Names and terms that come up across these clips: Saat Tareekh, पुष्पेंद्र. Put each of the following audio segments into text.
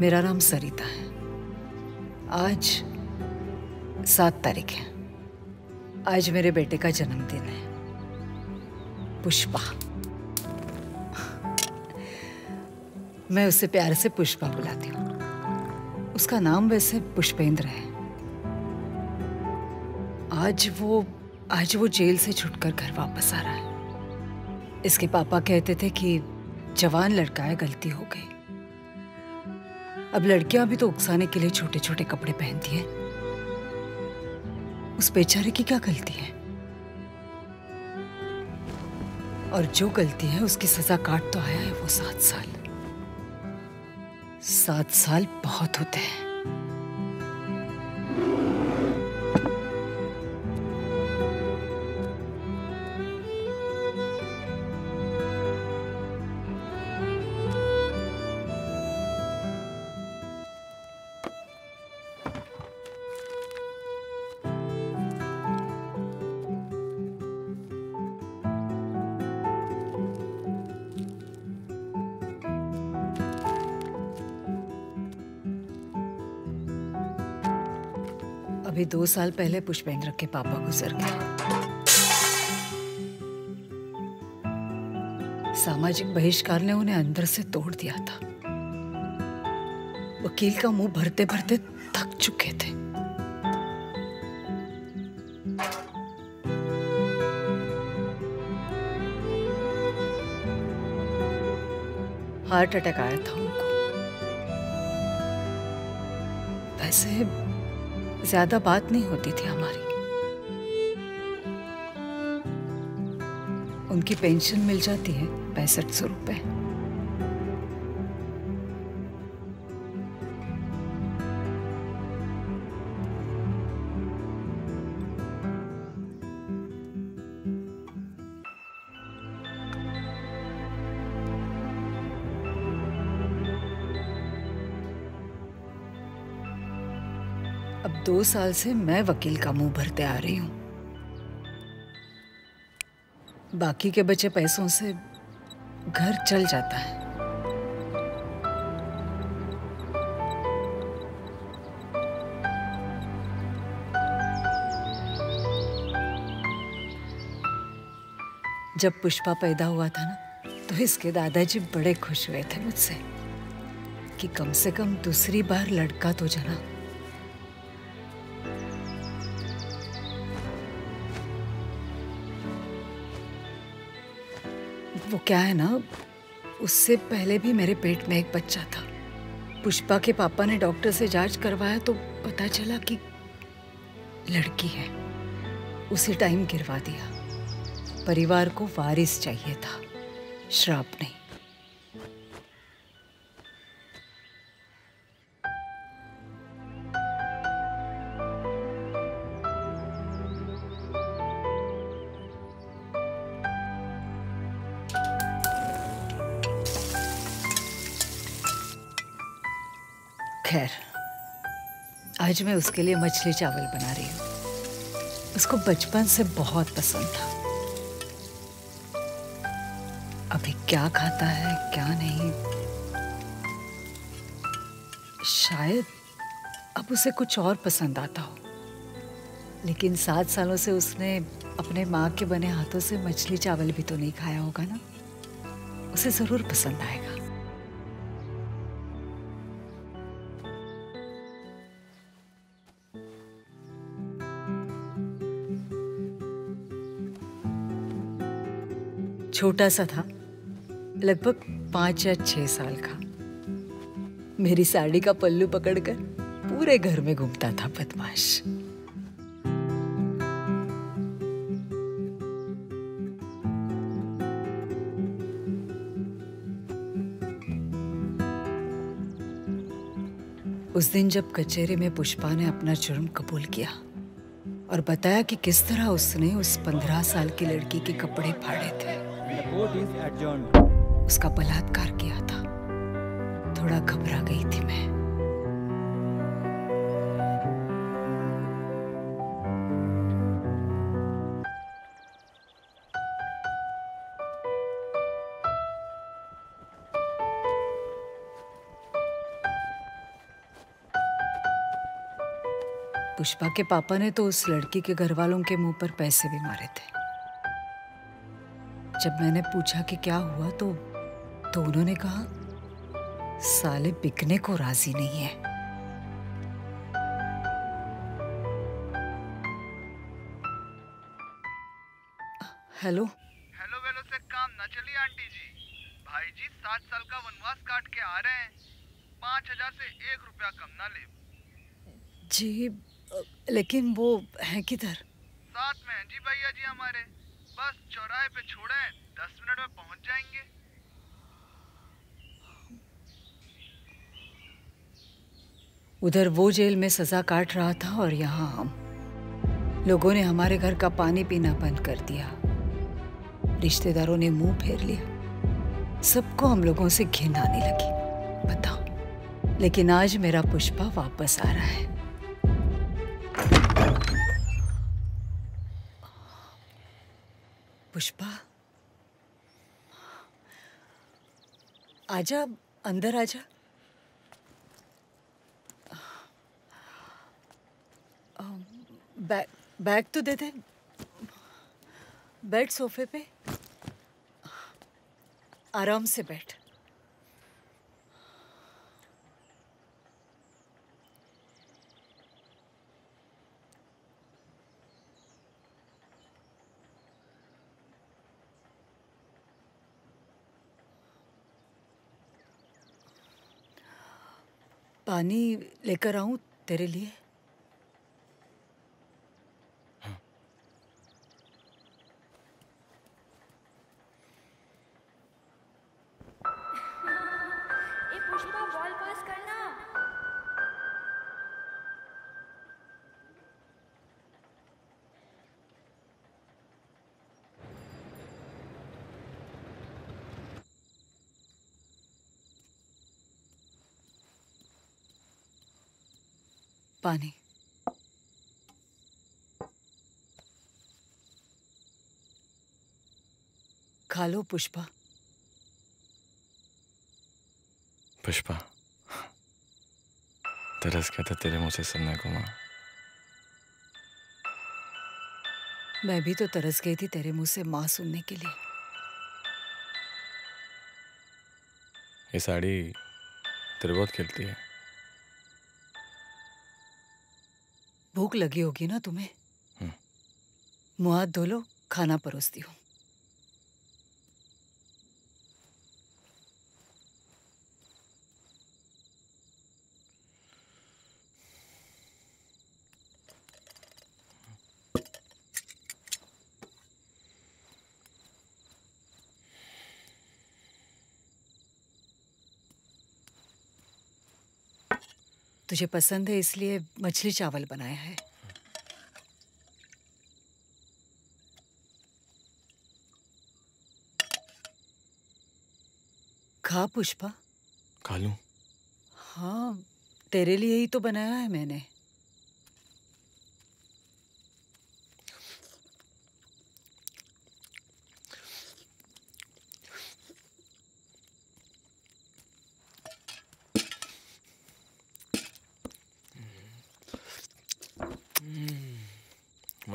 मेरा नाम सरिता है। आज 7 तारीख है। आज मेरे बेटे का जन्मदिन है। पुष्पा, मैं उसे प्यार से पुष्पा बुलाती हूँ। उसका नाम वैसे पुष्पेंद्र है। आज वो जेल से छुटकर घर वापस आ रहा है। इसके पापा कहते थे कि जवान लड़का है, गलती हो गई। अब लड़कियां भी तो उकसाने के लिए छोटे छोटे कपड़े पहनती हैं। उस बेचारे की क्या गलती है? और जो गलती है उसकी सजा काट तो आया है वो 7 साल। 7 साल बहुत होते हैं। अभी 2 साल पहले पुष्पेंद्र के पापा गुजर गए। सामाजिक बहिष्कार ने उन्हें अंदर से तोड़ दिया था। वकील का मुंह भरते भरते थक चुके थे। हार्ट अटैक आया था उनको। वैसे ज्यादा बात नहीं होती थी हमारी। उनकी पेंशन मिल जाती है 6500 रुपए। अब 2 साल से मैं वकील का मुंह भरते आ रही हूं। बाकी के बचे पैसों से घर चल जाता है। जब पुष्पा पैदा हुआ था ना, तो इसके दादाजी बड़े खुश हुए थे मुझसे कि कम से कम दूसरी बार लड़का तो जना। वो क्या है ना, उससे पहले भी मेरे पेट में एक बच्चा था। पुष्पा के पापा ने डॉक्टर से जांच करवाया तो पता चला कि लड़की है। उसी टाइम गिरवा दिया। परिवार को वारिस चाहिए था, श्राप नहीं। खैर, आज मैं उसके लिए मछली चावल बना रही हूँ। उसको बचपन से बहुत पसंद था। अभी क्या खाता है क्या नहीं, शायद अब उसे कुछ और पसंद आता हो। लेकिन 7 सालों से उसने अपने माँ के बने हाथों से मछली चावल भी तो नहीं खाया होगा ना। उसे ज़रूर पसंद आएगा। छोटा सा था, लगभग 5 या 6 साल का। मेरी साड़ी का पल्लू पकड़कर पूरे घर में घूमता था बदमाश। उस दिन जब कचहरी में पुष्पा ने अपना जुर्म कबूल किया और बताया कि किस तरह उसने उस 15 साल की लड़की के कपड़े फाड़े थे, उसका बलात्कार किया था, थोड़ा घबरा गई थी मैं। पुष्पा के पापा ने तो उस लड़की के घर वालों के मुंह पर पैसे भी मारे थे। जब मैंने पूछा कि क्या हुआ तो उन्होंने कहा साले बिकने को राजी नहीं है। हेलो हेलो वेलो से काम ना चली आंटी जी। भाई जी 7 साल का वनवास काट के आ रहे हैं। 5000 से 1 रुपया कम ना ले जी। लेकिन वो है किधर? साथ में जी भैया जी हमारे। बस चौराहे पे छोड़े हैं, 10 मिनट में पहुंच जाएंगे। उधर वो जेल में सजा काट रहा था और यहाँ हम लोगों ने हमारे घर का पानी पीना बंद कर दिया। रिश्तेदारों ने मुंह फेर लिया। सबको हम लोगों से घिन आने लगी। बताओ, लेकिन आज मेरा पुष्पा वापस आ रहा है। पुष्पा आजा, अंदर आजा। बैग तो दे दे। बैठ सोफे पे, आराम से बैठ। पानी लेकर आऊं तेरे लिए? पानी। खा लो पुष्पा। पुष्पा तरस गया था तेरे मुंह से सुनने को मां। मैं भी तो तरस गई थी तेरे मुंह से मां सुनने के लिए। ये साड़ी तेरे बहुत खिलती है। भूख लगी होगी ना तुम्हें? मुंह हाथ धो लो, खाना परोसती हूँ। तुझे पसंद है इसलिए मछली चावल बनाया है। खा पुष्पा। खा लूं? हाँ, तेरे लिए ही तो बनाया है मैंने।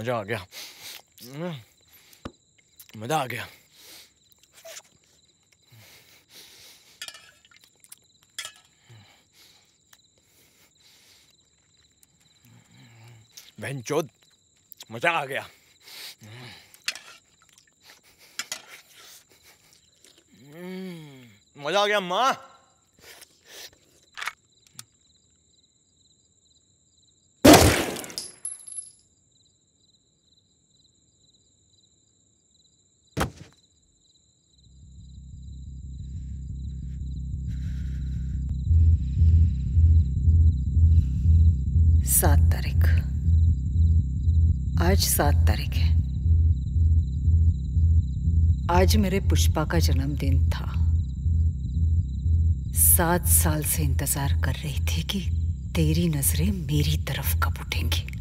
मजा आ गया, मजा आ गया। बहन चोद, मजा आ गया। मजा आ गया माँ। सात तारीख, आज 7 तारीख है। आज मेरे पुष्पा का जन्मदिन था। 7 साल से इंतजार कर रही थी कि तेरी नजरें मेरी तरफ कब उठेंगी।